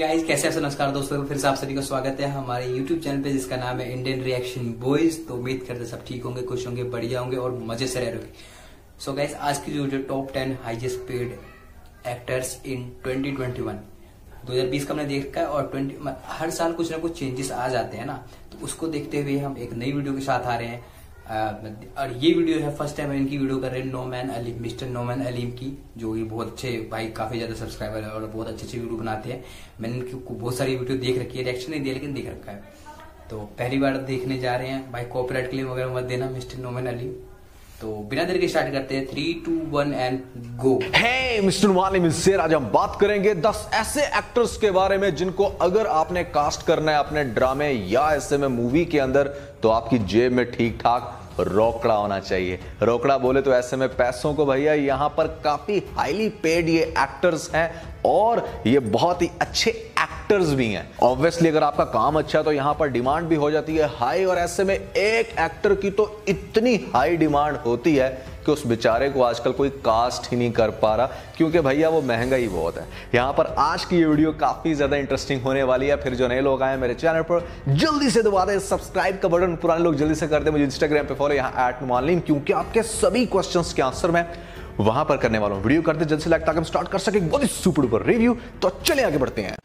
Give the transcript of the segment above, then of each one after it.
Guys कैसे आप सब, नमस्कार दोस्तों, फिर से आप सभी का स्वागत है हमारे YouTube चैनल पे जिसका नाम है इंडियन रिएक्शन बॉयज। तो उम्मीद करते सब ठीक होंगे, खुश होंगे, बढ़िया होंगे और मजे से रह रहोगे। सो गाइस, आज की जो top 10 highest paid actors in 2021, 2020 का हमने देखा है और हर साल कुछ ना कुछ चेंजेस आ जाते हैं ना, तो उसको देखते हुए हम एक नई वीडियो के साथ आ रहे हैं। और ये वीडियो है, फर्स्ट टाइम इनकी वीडियो कर रहे हैं नोमैन अली, मिस्टर नोमैन अली की, जो ये बहुत अच्छे भाई, काफी ज्यादा सब्सक्राइबर है और बहुत अच्छे अच्छे वीडियो बनाते हैं। मैंने इनकी बहुत सारी वीडियो देख रखी है, रिएक्शन नहीं दिया लेकिन देख रखा है, तो पहली बार देखने जा रहे हैं। भाई कॉपीराइट क्लेम वगैरह मत देना मिस्टर नोमैन अली। तो बिना देर के स्टार्ट करते हैं, 3, 2, 1 and go. Hey mister Noman, से आज हम बात करेंगे 10 ऐसे एक्टर्स के बारे में जिनको अगर आपने कास्ट करना है अपने ड्रामे या ऐसे में मूवी के अंदर, तो आपकी जेब में ठीक ठाक रोकड़ा होना चाहिए। रोकड़ा बोले तो ऐसे में पैसों को। भैया यहां पर काफी हाईली पेड ये एक्टर्स हैं और ये बहुत ही अच्छे एक्टर्स भी हैं। ऑब्वियसली अगर आपका काम अच्छा है तो यहां पर डिमांड भी हो जाती है हाई, और ऐसे में एक एक्टर की तो इतनी हाई डिमांड होती है कि उस बेचारे को आजकल कोई कास्ट ही नहीं कर पा रहा, क्योंकि भैया वो महंगा ही बहुत है। यहाँ पर आज की ये वीडियो काफी ज्यादा इंटरेस्टिंग होने वाली है। फिर जो नए लोग आए मेरे चैनल पर, जल्दी से दबा दें सब्सक्राइब का बटन, पुराने लोग जल्दी से कर दें मुझे इंस्टाग्राम पे फॉलो, यहाँ @numanali, क्योंकि आपके सभी क्वेश्चन के आंसर मैं वहां पर करने वाला हूँ। वीडियो करते जल्द से लाइक ताकि हम स्टार्ट कर सके बहुत ही सुपर डुपर रिव्यू। तो चले आगे बढ़ते हैं।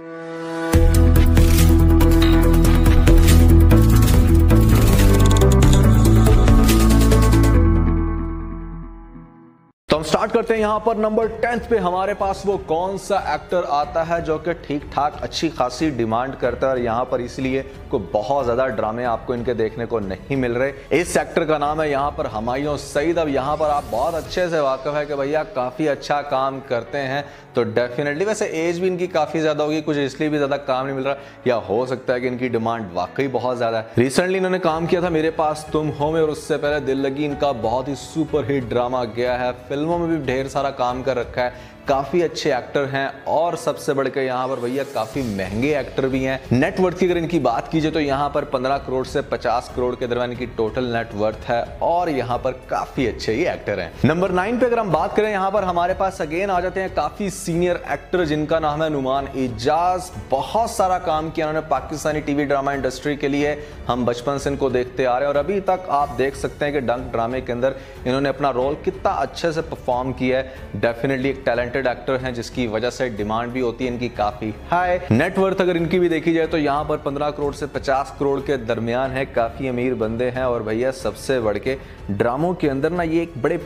स्टार्ट करते हैं। यहाँ पर नंबर 10 पे हमारे पास वो कौन सा एक्टर आता है जो कि ठीक ठाक अच्छी खासी डिमांड करता है, और यहाँ पर इसलिए कोई बहुत ज्यादा ड्रामे आपको इनके देखने को नहीं मिल रहे। इस एक्टर का नाम है यहाँ पर हुमायूं सईद। अब यहाँ पर आप बहुत अच्छे से वाकिफ है कि भैया काफी अच्छा काम करते हैं, तो डेफिनेटली, वैसे एज भी इनकी काफी ज्यादा होगी, कुछ इसलिए भी ज्यादा काम नहीं मिल रहा, या हो सकता है कि इनकी डिमांड वाकई बहुत ज्यादा है। रिसेंटली इन्होंने काम किया था मेरे पास तुम हो में, और उससे पहले दिल लगी इनका बहुत ही सुपरहिट ड्रामा गया है। फिल्मों में भी ढेर सारा काम कर रखा है, काफी अच्छे एक्टर हैं, और सबसे बढ़कर यहाँ पर भैया काफी महंगे एक्टर भी हैं। नेटवर्थ की अगर इनकी बात की जाए तो यहाँ पर 15 करोड़ से 50 करोड़ के दरमियान इनकी टोटल नेटवर्थ है, और यहाँ पर काफी अच्छे ही एक्टर हैं। नंबर 9 पे अगर हम बात करें, यहाँ पर हमारे पास अगेन आ जाते हैं काफी सीनियर एक्टर जिनका नाम है नुमान इजाज। बहुत सारा काम किया उन्होंने पाकिस्तानी टीवी ड्रामा इंडस्ट्री के लिए, हम बचपन से इनको देखते आ रहे हैं और अभी तक आप देख सकते हैं कि डंक ड्रामे के अंदर इन्होंने अपना रोल कितना अच्छे से परफॉर्म किया है। डेफिनेटली एक टैलेंट एक्टर हैं जिसकी वजह से डिमांड भी होती है इनकी काफी हाई। नेटवर्थ अगर इनकी भी देखी जाए तो यहाँ पर 15 करोड़ से 50 करोड़ के दरमियान है, काफी अमीर बंदे हैं, और भैया सबसे बढ़ के ड्रामों के अंदर ना ये एक बड़े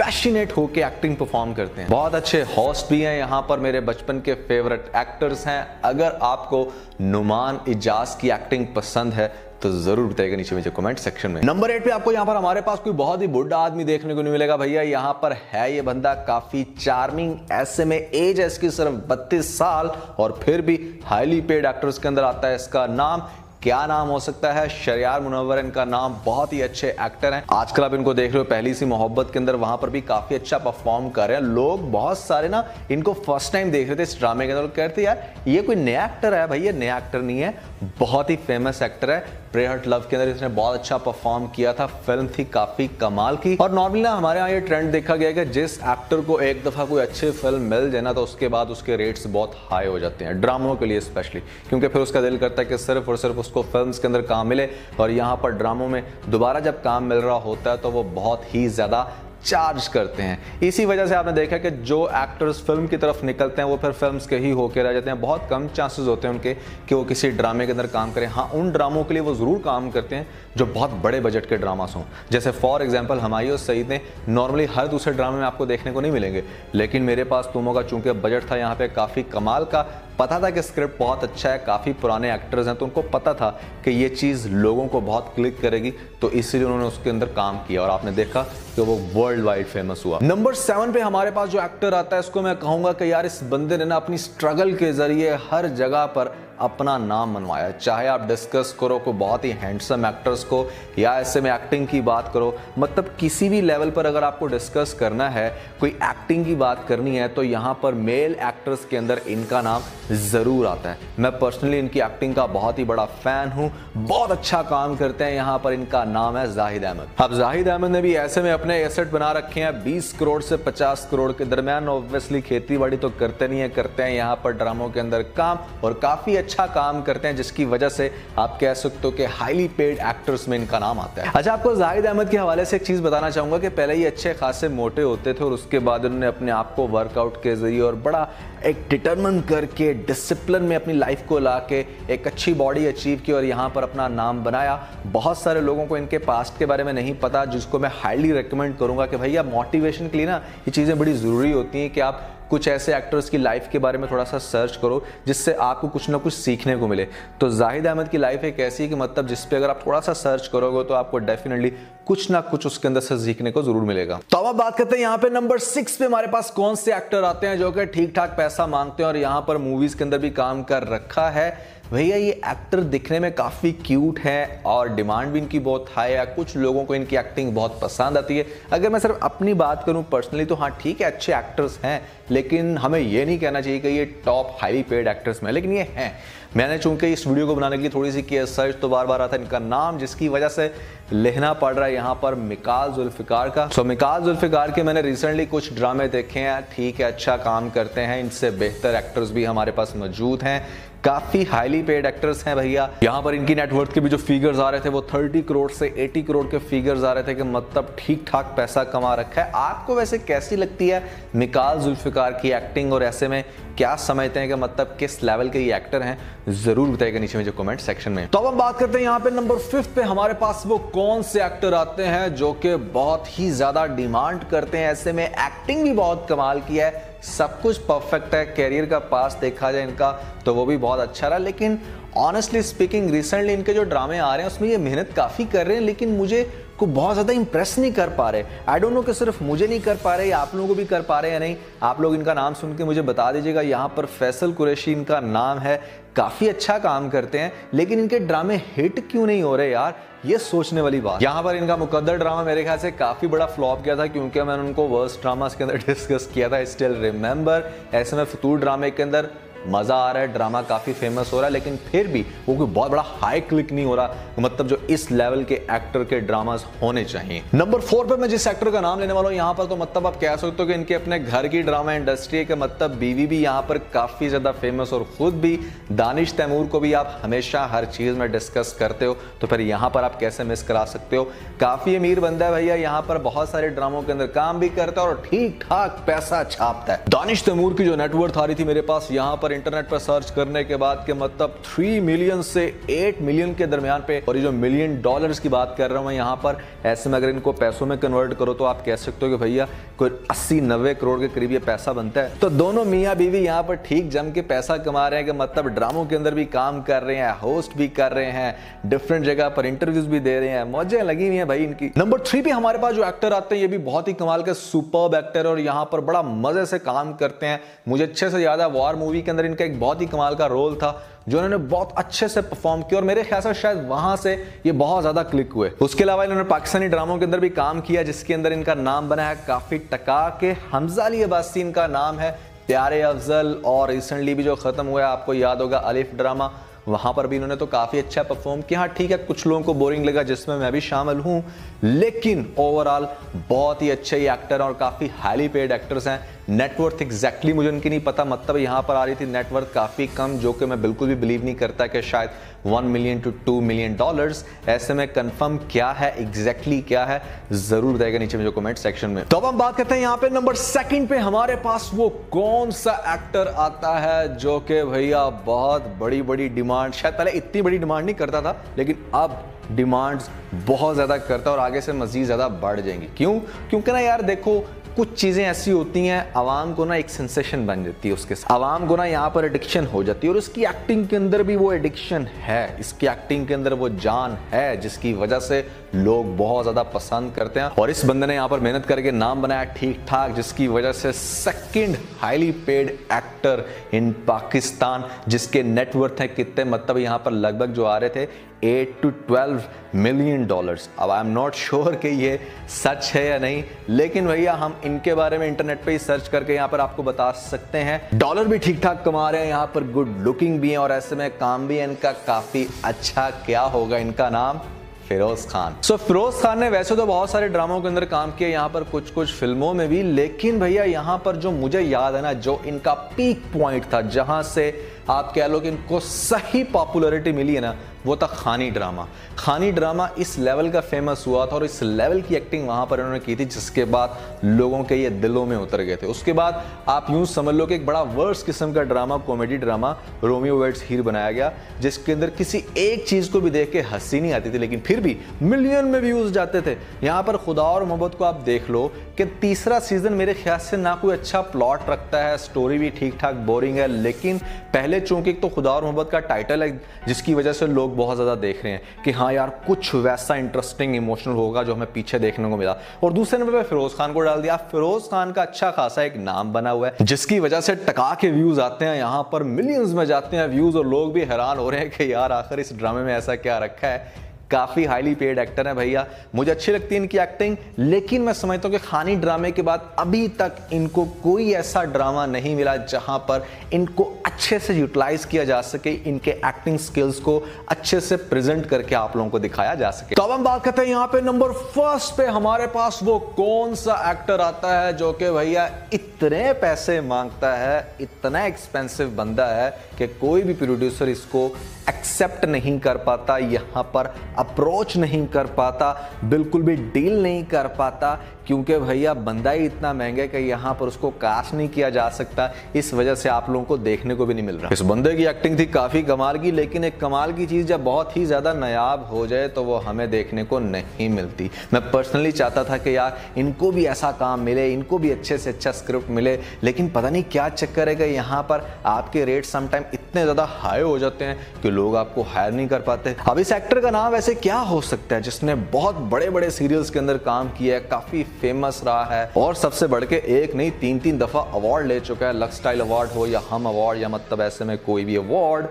पैशनेट होके एक्टिंग परफॉर्म करते हैं। बहुत अच्छे होस्ट भी हैं, यहाँ पर मेरे बचपन के फेवरेट एक्टर्स हैं। अगर आपको नुमान इजाज की एक्टिंग पसंद है तो जरूर बताइएगा नीचे मुझे कमेंट सेक्शन में। नंबर 8 पे आपको यहाँ पर हमारे पास कोई बहुत ही बुढ़ा आदमी देखने को नहीं मिलेगा। भैया यहाँ पर है ये बंदा काफी चार्मिंग, ऐसे में एज है इसकी सिर्फ 32 साल, और फिर भी हाईली पेड एक्टर्स के अंदर आता है। इसका नाम क्या नाम हो सकता है? शरियार मुनव्वर इनका नाम। बहुत ही अच्छे एक्टर हैं, आजकल आप इनको देख रहे हो पहली सी मोहब्बत के अंदर, वहां पर भी काफी अच्छा परफॉर्म कर रहे हैं। लोग बहुत सारे ना इनको फर्स्ट टाइम देख रहे थे इस ड्रामे के अंदर, कहते यार ये कोई नया एक्टर है। भैया नया एक्टर नहीं है, बहुत ही फेमस एक्टर है। प्रे हर्ट लव के अंदर इसने बहुत अच्छा परफॉर्म किया था, फिल्म थी काफी कमाल की। और नॉर्मली ना हमारे यहाँ ये ट्रेंड देखा गया कि जिस एक्टर को एक दफा कोई अच्छी फिल्म मिल जाए ना, तो उसके बाद उसके रेट्स बहुत हाई हो जाते हैं ड्रामों के लिए स्पेशली, क्योंकि फिर उसका दिल करता है कि सिर्फ और सिर्फ को फिल्म्स के अंदर काम मिले। और यहाँ पर ड्रामों में दोबारा जब काम मिल रहा होता है तो वो बहुत ही ज्यादा चार्ज करते हैं। इसी वजह से आपने देखा कि जो एक्टर्स फिल्म की तरफ निकलते हैं वो फिर फिल्म्स के ही होकर रह जाते हैं। बहुत कम चांसेस होते हैं उनके कि वो किसी ड्रामे के अंदर काम करें। हाँ, उन ड्रामों के लिए वो ज़रूर काम करते हैं जो बहुत बड़े बजट के ड्रामास हों, जैसे फॉर एग्जांपल हुमायूं सईद ने नॉर्मली हर दूसरे ड्रामे में आपको देखने को नहीं मिलेंगे, लेकिन मेरे पास तुमों का चूंकि बजट था यहाँ पर काफ़ी कमाल का, पता था कि स्क्रिप्ट बहुत अच्छा है, काफ़ी पुराने एक्टर्स हैं, तो उनको पता था कि ये चीज़ लोगों को बहुत क्लिक करेगी, तो इसीलिए उन्होंने उसके अंदर काम किया और आपने देखा कि वो वर्ल्ड वाइड फेमस हुआ। नंबर 7 पे हमारे पास जो एक्टर आता है, इसको मैं कहूँगा कि यार इस बंदे ने ना अपनी स्ट्रगल के जरिए हर जगह पर अपना नाम बनवाया। चाहे आप डिस्कस करो को बहुत ही हैंडसम एक्टर्स को, या ऐसे में एक्टिंग की बात करो, मतलब किसी भी लेवल पर अगर आपको डिस्कस करना है, कोई एक्टिंग की बात करनी है, तो यहाँ पर मेल एक्टर एक्टर्स के अंदर इनका नाम ज़रूर आता है। मैं पर्सनली इनकी एक्टिंग का बहुत ही बड़ा फ़ैन हूँ, बहुत अच्छा काम करते हैं। यहाँ पर इनका नाम है जाहिद अहमद। अब जाहिद अहमद ने भी ऐसे में अपने एसेट बना रखे हैं 20 करोड़ से 50 करोड़ के दरमियान। ऑब्वियसली खेती बाड़ी तो करते नहीं है, करते हैं यहाँ पर ड्रामों के अंदर काम, और काफ़ी अच्छा काम करते हैं, जिसकी वजह से आप कह सकते हो कि हाईली पेड एक्टर्स में इनका नाम आता है। अच्छा, आपको जाहिद अहमद के हवाले से एक चीज़ बताना चाहूँगा कि पहले ये अच्छे खासे मोटे होते थे और उसके बाद उन्होंने अपने आप को वर्कआउट के जरिए और बड़ा एक डिटरमिन करके डिसिप्लिन में अपनी लाइफ को ला के एक अच्छी बॉडी अचीव की और यहाँ पर अपना नाम बनाया। बहुत सारे लोगों को इनके पास्ट के बारे में नहीं पता, जिसको मैं हाईली रिकमेंड करूँगा कि भैया मोटिवेशन के लिए ना ये चीज़ें बड़ी ज़रूरी होती हैं कि आप कुछ ऐसे एक्टर्स की लाइफ के बारे में थोड़ा सा सर्च करो जिससे आपको कुछ ना कुछ सीखने को मिले। तो जाहिद अहमद की लाइफ एक ऐसी कि मतलब जिस पे अगर आप थोड़ा सा सर्च करोगे तो आपको डेफिनेटली कुछ ना कुछ उसके अंदर से सीखने को जरूर मिलेगा। तो अब बात करते हैं यहाँ पे नंबर 6 पे हमारे पास कौन से एक्टर आते हैं जो कि ठीक ठाक पैसा मांगते हैं और यहाँ पर मूवीज के अंदर भी काम कर रखा है। भैया ये एक्टर दिखने में काफ़ी क्यूट हैं और डिमांड भी इनकी बहुत हाई है, कुछ लोगों को इनकी एक्टिंग बहुत पसंद आती है। अगर मैं सिर्फ अपनी बात करूं पर्सनली तो हाँ ठीक है, अच्छे एक्टर्स हैं, लेकिन हमें ये नहीं कहना चाहिए कि ये टॉप हाईली पेड एक्टर्स में, लेकिन ये हैं। मैंने चूंकि इस वीडियो को बनाने के लिए थोड़ी सी किया सर्च तो बार बार आता है इनका नाम, जिसकी वजह से लेना पड़ रहा है यहाँ पर मिकाल जुल्फिकार का। सो मिकाल जुल्फिकार के मैंने रिसेंटली कुछ ड्रामे देखे हैं, ठीक है अच्छा काम करते हैं। इनसे बेहतर एक्टर्स भी हमारे पास मौजूद हैं, काफ़ी हाईली पेड एक्टर्स हैं भैया। यहाँ पर इनकी नेटवर्थ के भी जो फिगर्स आ रहे थे वो 30 करोड़ से 80 करोड़ के फिगर्स आ रहे थे कि मतलब ठीक ठाक पैसा कमा रखा है। आपको वैसे कैसी लगती है मिकाल जुल्फिकार की एक्टिंग और ऐसे में क्या समझते हैं कि मतलब किस लेवल के ये एक्टर हैं, जरूर बताइएगा नीचे में जो कमेंट सेक्शन में। तो अब बात करते हैं यहाँ पे नंबर 5 पे हमारे पास वो कौन से एक्टर आते हैं जो कि बहुत ही ज़्यादा डिमांड करते हैं, ऐसे में एक्टिंग भी बहुत कमाल की है, सब कुछ परफेक्ट है। कैरियर का पास देखा जाए इनका तो वो भी बहुत अच्छा रहा, लेकिन ऑनेस्टली स्पीकिंग रिसेंटली इनके जो ड्रामे आ रहे हैं उसमें ये मेहनत काफ़ी कर रहे हैं लेकिन मुझे को बहुत ज़्यादा इंप्रेस नहीं कर पा रहे। आई डोंट नो कि सिर्फ मुझे नहीं कर पा रहे या आप लोगों को भी कर पा रहे या नहीं, आप लोग इनका नाम सुन के मुझे बता दीजिएगा। यहाँ पर फैसल कुरैशी इनका नाम है, काफ़ी अच्छा काम करते हैं लेकिन इनके ड्रामे हिट क्यों नहीं हो रहे यार, ये सोचने वाली बात। यहाँ पर इनका मुकद्दर ड्रामा मेरे ख्याल से काफ़ी बड़ा फ्लॉप गया था क्योंकि मैंने उनको वर्स्ट ड्रामास के अंदर डिस्कस किया था, स्टिल रिमेंबर। ऐसे में फतूर ड्रामे के अंदर मज़ा आ रहा है, ड्रामा काफ़ी फेमस हो रहा है, लेकिन फिर भी वो कोई बहुत बड़ा हाई क्लिक नहीं हो रहा, मतलब जो इस लेवल के एक्टर के ड्रामास होने चाहिए। नंबर 4 पे मैं जिस एक्टर का नाम लेने वाला हूँ यहाँ पर तो मतलब आप कह सकते हो कि इनके अपने घर की ड्रामा इंडस्ट्री के मतलब बीवी भी यहाँ पर काफ़ी ज़्यादा फेमस और ख़ुद भी दानिश तैमूर को भी आप हमेशा हर चीज़ में डिस्कस करते हो, तो फिर यहाँ पर आप कैसे मिस करा सकते हो। काफ़ी अमीर बंदा है भैया, यहाँ पर बहुत सारे ड्रामों के अंदर काम भी करता है और ठीक ठाक पैसा छापता है। दानिश तैमूर की जो नेटवर्थ आ रही थी मेरे पास यहाँ पर इंटरनेट पर सर्च करने के बाद के मतलब 3 मिलियन से 8 मिलियन के दरमियान पे, और ये जो मिलियन डॉलर्स की बात कर रहा हूँ यहाँ पर, ऐसे में अगर इनको पैसों में कन्वर्ट करो तो आप कह सकते हो कि भैया कोई 80-90 करोड़ के करीब ये पैसा बनता है। तो दोनों मियाँ बीवी यहाँ पर ठीक जम के पैसा कमा रहे हैं कि मतलब ड्रामों के अंदर भी काम कर रहे हैं, होस्ट भी कर रहे हैं, डिफरेंट जगह पर इंटरव्यूज भी दे रहे हैं, मौजें लगी हुई हैं भाई इनकी। नंबर 3 पे हमारे पास जो एक्टर आते हैं ये भी बहुत ही कमाल के सुपर्ब एक्टर और यहाँ पर बड़ा मजे से काम करते हैं। मुझे अच्छे से याद है वॉर मूवी के अंदर इनका एक बहुत ही कमाल का रोल था जो इन्होंने बहुत अच्छे से परफॉर्म किया और मेरे ख्याल से शायद वहां से ये बहुत ज्यादा क्लिक हुए। उसके अलावा इन्होंने पाकिस्तानी ड्रामों के अंदर भी काम किया जिसके अंदर इनका नाम बना है काफी टका के। हमजा अली अब्बासी इनका नाम है, प्यारे अफजल, और रिसेंटली भी जो खत्म हुआ आपको याद होगा अलिफ ड्रामा, वहाँ पर भी इन्होंने तो काफ़ी अच्छा परफॉर्म किया। हाँ ठीक है कुछ लोगों को बोरिंग लगा जिसमें मैं भी शामिल हूँ, लेकिन ओवरऑल बहुत ही अच्छे ही एक्टर हैं और काफ़ी हाईली पेड एक्टर्स हैं। नेटवर्थ एग्जैक्टली मुझे उनकी नहीं पता, मतलब यहाँ पर आ रही थी नेटवर्थ काफ़ी कम, जो कि मैं बिल्कुल भी बिलीव नहीं करता कि शायद 1 मिलियन से 2 मिलियन डॉलर्स। ऐसे में कन्फर्म क्या है एग्जैक्टली क्या है ज़रूर बताएगा नीचे में जो कमेंट सेक्शन में। तो अब हम बात करते हैं यहाँ पर नंबर 2 पे हमारे पास वो कौन सा एक्टर आता है जो कि भैया बहुत बड़ी बड़ी डिमांड, शायद पहले इतनी बड़ी डिमांड नहीं करता था लेकिन अब डिमांड्स बहुत ज्यादा करता है और आगे से मजीद ज्यादा बढ़ जाएंगी। क्यों? क्योंकि ना यार देखो कुछ चीज़ें ऐसी होती हैं आवाम को ना एक सेंसेशन बन जाती है, उसके साथ आवाम को ना यहाँ पर एडिक्शन हो जाती है और इसकी एक्टिंग के अंदर भी वो एडिक्शन है, इसकी एक्टिंग के अंदर वो जान है जिसकी वजह से लोग बहुत ज़्यादा पसंद करते हैं। और इस बंदे ने यहाँ पर मेहनत करके नाम बनाया ठीक ठाक, जिसकी वजह से 2nd highly paid actor in Pakistan, जिसके नेटवर्थ हैं कितने मतलब यहाँ पर लगभग जो आ रहे थे $8 to $12 मिलियन। अब आई एम नॉट श्योर कि ये सच है या नहीं, लेकिन भैया हम इनके बारे में इंटरनेट पे ही सर्च करके यहाँ पर आपको बता सकते हैं। डॉलर भी ठीक ठाक कमा रहे हैं, यहाँ पर गुड लुकिंग भी हैं और ऐसे में काम भी इनका काफ़ी अच्छा क्या होगा। इनका नाम फ़िरोज़ खान। फ़िरोज़ खान ने वैसे तो बहुत सारे ड्रामों के अंदर काम किया, यहाँ पर कुछ कुछ फिल्मों में भी, लेकिन भैया यहाँ पर जो मुझे याद है ना, जो इनका पीक पॉइंट था, जहाँ से आप कह लो कि इनको सही पॉपुलैरिटी मिली है ना, वो था खानी ड्रामा। खानी ड्रामा इस लेवल का फेमस हुआ था और इस लेवल की एक्टिंग वहाँ पर इन्होंने की थी, जिसके बाद लोगों के ये दिलों में उतर गए थे। उसके बाद आप यूँ समझ लो कि एक बड़ा वर्स किस्म का drama, comedy drama Romeo weds Heer बनाया गया, जिसके अंदर किसी एक चीज़ को भी देख के हंसी नहीं आती थी, लेकिन फिर भी मिलियन में व्यूज़ जाते थे। यहाँ पर खुदा और मोहब्बत को आप देख लो कि तीसरा सीज़न मेरे ख्याल से ना कोई अच्छा प्लॉट रखता है, स्टोरी भी ठीक ठाक बोरिंग है, लेकिन पहले चूंकि तो खुदा और मोहब्बत का टाइटल है, जिसकी वजह से लोग बहुत ज़्यादा देख रहे हैं कि हाँ यार कुछ वैसा इंटरेस्टिंग इमोशनल होगा जो हमें पीछे देखने को मिला, और दूसरे नंबर पे फ़िरोज़ खान को डाल दिया। फ़िरोज़ खान का अच्छा खासा एक नाम बना हुआ है, जिसकी वजह से टका के व्यूज़ आते हैं, यहाँ पर मिलियंस में जाते हैं व्यूज़, और लोग भी हैरान हो रहे हैं कि यार आखिर इस ड्रामे में ऐसा क्या रखा है। काफ़ी हाईली पेड एक्टर है भैया, मुझे अच्छी लगती है इनकी एक्टिंग, लेकिन मैं समझता हूँ कि खानी ड्रामे के बाद अभी तक इनको कोई ऐसा ड्रामा नहीं मिला जहाँ पर इनको अच्छे से यूटिलाइज किया जा सके, इनके एक्टिंग स्किल्स को अच्छे से प्रेजेंट करके आप लोगों को दिखाया जा सके। तो अब हम बात करते हैं यहाँ पे नंबर फर्स्ट पे हमारे पास वो कौन सा एक्टर आता है जो कि भैया इतने पैसे मांगता है, इतना एक्सपेंसिव बंदा है कि कोई भी प्रोड्यूसर इसको एक्सेप्ट नहीं कर पाता, यहाँ पर अप्रोच नहीं कर पाता, बिल्कुल भी डील नहीं कर पाता, क्योंकि भैया बंदा ही इतना महंगा है कि यहाँ पर उसको कास्ट नहीं किया जा सकता। इस वजह से आप लोगों को देखने को भी नहीं मिल रहा। इस बंदे की एक्टिंग थी काफ़ी कमाल की, लेकिन एक कमाल की चीज़ जब बहुत ही ज़्यादा नायाब हो जाए तो वो हमें देखने को नहीं मिलती। मैं पर्सनली चाहता था कि यार इनको भी ऐसा काम मिले, इनको भी अच्छे से अच्छा स्क्रिप्ट मिले, लेकिन पता नहीं क्या चक्कर है कि यहाँ पर आपके रेट समटाइम इतने ज़्यादा हाई हो जाते हैं कि लोग आपको हायर नहीं कर पाते। अब इस एक्टर का नाम वैसे क्या हो सकता है जिसने बहुत बड़े बड़े सीरियल्स के अंदर काम किया है, काफ़ी फेमस रहा है और सबसे बढ़ के एक नहीं तीन दफ़ा अवार्ड ले चुका है, लक्स स्टाइल अवार्ड हो या हम अवार्ड या मतलब ऐसे में कोई भी अवार्ड।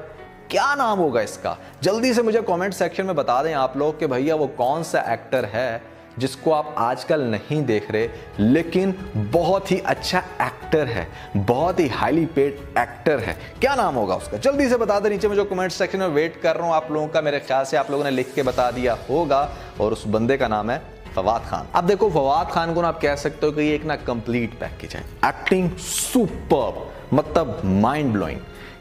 क्या नाम होगा इसका? जल्दी से मुझे कमेंट सेक्शन में बता दें आप लोग कि भैया वो कौन सा एक्टर है जिसको आप आजकल नहीं देख रहे, लेकिन बहुत ही अच्छा एक्टर है, बहुत ही हाईली पेड एक्टर है। क्या नाम होगा उसका? जल्दी से बता दें नीचे मुझे कमेंट सेक्शन में, वेट कर रहा हूँ आप लोगों का। मेरे ख्याल से आप लोगों ने लिख के बता दिया होगा, और उस बंदे का नाम है फवाद खान। अब देखो, फवाद खान को ना आप कह सकते हो कि ये एक ना कंप्लीट पैकेज है। एक्टिंग सुपर्ब, मतलब माइंड ब्लोइंग।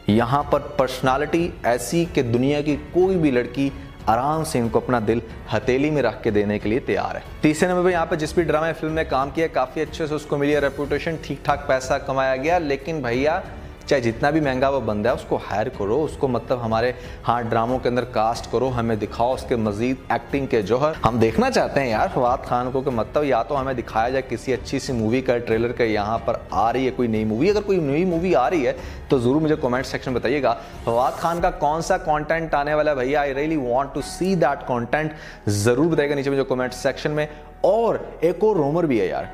यहाँ पर पर्सनालिटी ऐसी कि दुनिया की कोई भी लड़की आराम से इनको अपना दिल हथेली में रख के देने के लिए तैयार है। तीसरे नंबर पर यहाँ पर जिस भी ड्रामा या फिल्म में काम किया काफ़ी अच्छे से उसको मिली रेपुटेशन, ठीक ठाक पैसा कमाया गया, लेकिन भैया चाहे जितना भी महंगा वो बंदा है उसको हायर करो, उसको मतलब हमारे हाँ ड्रामों के अंदर कास्ट करो, हमें दिखाओ उसके मजीद एक्टिंग के जौहर। हम देखना चाहते हैं यार फवाद खान को कि मतलब या तो हमें दिखाया जाए किसी अच्छी सी मूवी का ट्रेलर का यहाँ पर आ रही है कोई नई मूवी। अगर कोई नई मूवी आ रही है तो ज़रूर मुझे कॉमेंट सेक्शन में बताइएगा फवाद खान का कौन सा कॉन्टेंट आने वाला है। भैया I really want to see that content, ज़रूर बताइएगा नीचे मुझे कॉमेंट सेक्शन में। और एक और रूमर भी है यार,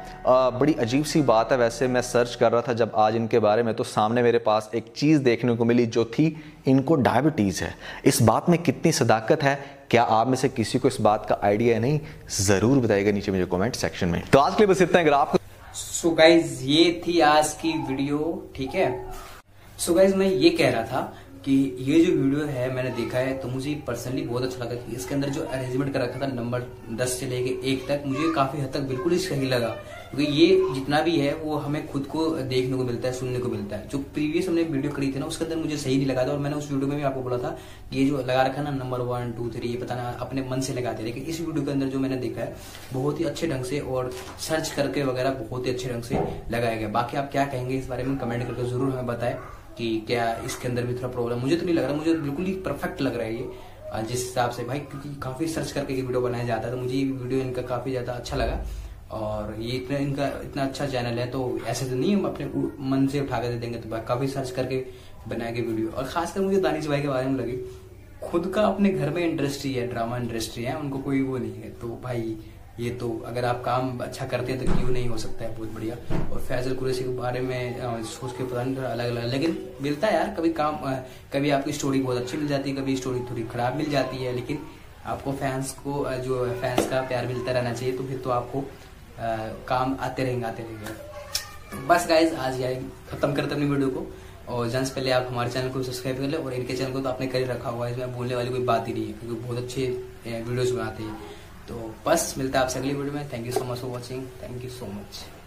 बड़ी अजीब सी बात है। वैसे मैं सर्च कर रहा था जब आज इनके बारे में, तो सामने मेरे पास एक चीज़ देखने को मिली जो थी इनको डायबिटीज़ है। इस बात में कितनी सदाकत है, क्या आप में से किसी को इस बात का आइडिया है? नहीं, ज़रूर बताइएगा नीचे मुझे कमेंट सेक्शन में। तो आज के लिए बस इतना है। अगर आपको सो गाइज ये थी आज की वीडियो, ठीक है। सो गाइज मैं ये कह रहा था कि ये जो वीडियो है मैंने देखा है तो मुझे पर्सनली बहुत अच्छा लगा कि इसके अंदर जो अरेंजमेंट कर रखा था नंबर 10 से लेके 1 तक, मुझे काफी हद तक बिल्कुल ही सही लगा, क्योंकि ये जितना भी है वो हमें खुद को देखने को मिलता है, सुनने को मिलता है। जो प्रीवियस हमने वीडियो करी थी ना उसके अंदर मुझे सही नहीं लगा था, और मैंने उस वीडियो में भी आपको बोला था कि ये जो लगा रखा ना नंबर 1 2 3 पता ना अपने मन से लगाते, लेकिन इस वीडियो के अंदर जो मैंने देखा है बहुत ही अच्छे ढंग से और सर्च करके वगैरह बहुत ही अच्छे ढंग से लगाया गया। बाकी आप क्या कहेंगे इस बारे में कमेंट करके जरूर हमें बताएं कि क्या इसके अंदर भी थोड़ा प्रॉब्लम, मुझे तो नहीं लग रहा, मुझे बिल्कुल ही परफेक्ट लग रहा है ये जिस हिसाब से भाई, क्योंकि काफ़ी सर्च करके ये वीडियो बनाया जाता है, तो मुझे ये वीडियो इनका काफ़ी ज़्यादा अच्छा लगा। और ये इतना अच्छा चैनल है तो ऐसे तो नहीं हम अपने मन से उठा कर दे देंगे, तो काफ़ी सर्च करके बनाए गए वीडियो। और खासकर मुझे दानिश भाई के बारे में लगी, खुद का अपने घर में इंडस्ट्री है, ड्रामा इंडस्ट्री है, उनको कोई वो नहीं है, तो भाई ये तो अगर आप काम अच्छा करते हैं तो क्यों नहीं हो सकता है, बहुत बढ़िया। और फैसल कुरैशी के बारे में सोच के पता नहीं अलग अलग, लेकिन मिलता है यार, कभी काम कभी आपकी स्टोरी बहुत अच्छी मिल जाती है, कभी स्टोरी थोड़ी खराब मिल जाती है, लेकिन आपको फैंस को जो फैंस का प्यार मिलता रहना चाहिए, तो फिर तो आपको काम आते रहेंगे। बस गाइज आज यही खत्म करते अपनी वीडियो को, और जाने से पहले आप हमारे चैनल को सब्सक्राइब कर लें, और इनके चैनल को तो आपने कर ही रखा हुआ है, इसमें बोलने वाली कोई बात ही नहीं है क्योंकि बहुत अच्छे वीडियोस बनाते हैं। तो बस मिलता है आपसे अगली वीडियो में। Thank you so much for watching, thank you so much.